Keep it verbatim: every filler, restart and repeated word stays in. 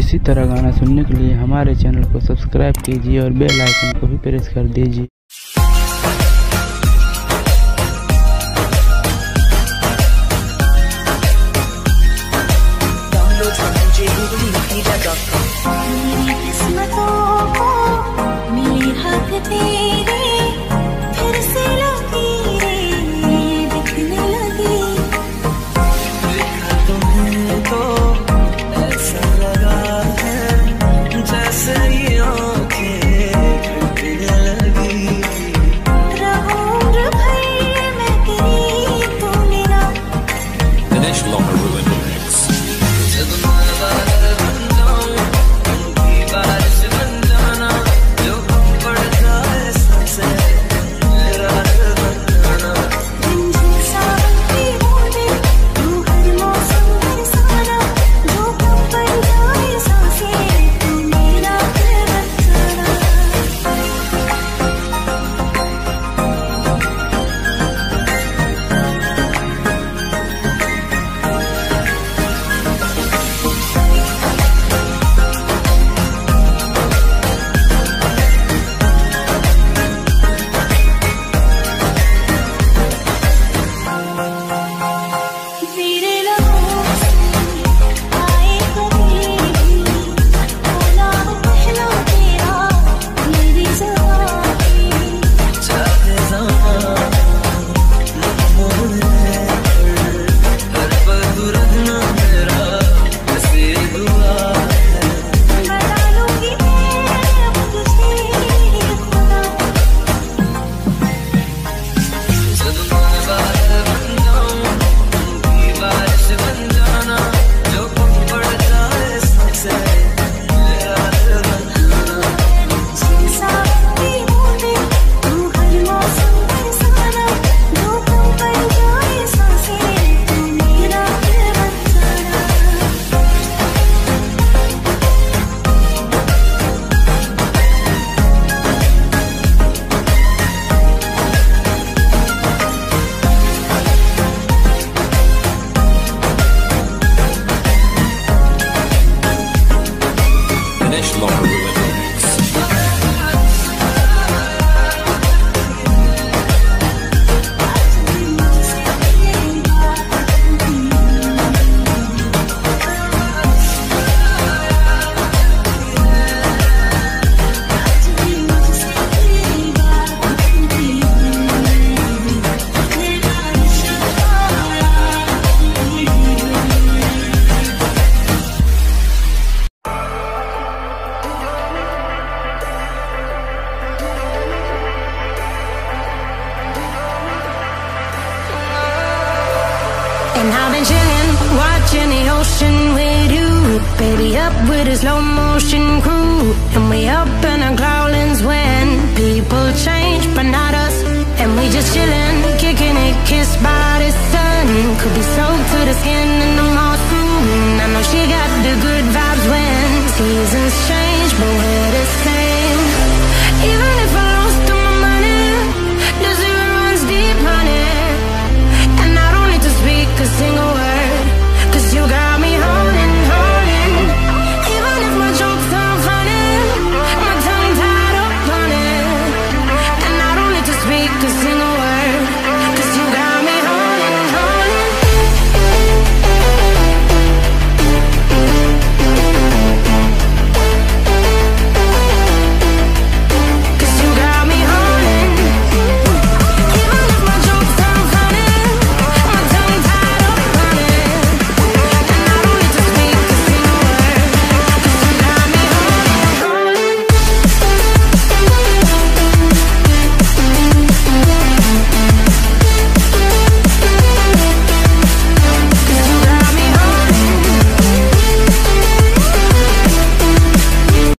इसी तरह गाना सुनने के लिए हमारे चैनल को सब्सक्राइब कीजिए और बेल आइकन को भी प्रेस कर दीजिए। And I've been chillin', watching the ocean with you, baby, up with a slow motion crew. And we up in our growlings when people change, but not us. And we just chillin', kicking it, kissed by the sun. Could be soaked to the skin in the morning. I know she got the good.